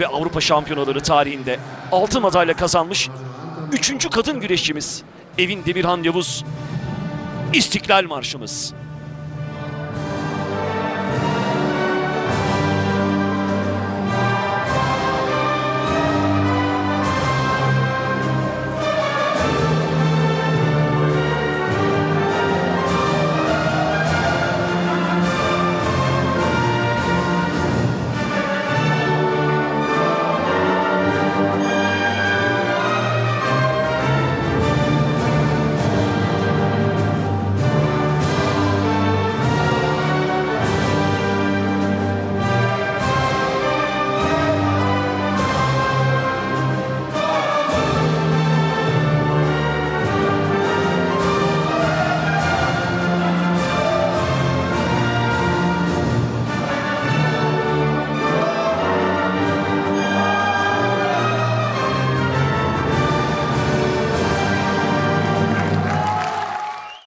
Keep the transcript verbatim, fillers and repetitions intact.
ve Avrupa Şampiyonaları tarihinde altın madalya kazanmış üçüncü kadın güreşçimiz Evin Demirhan Yavuz. İstiklal Marşımız.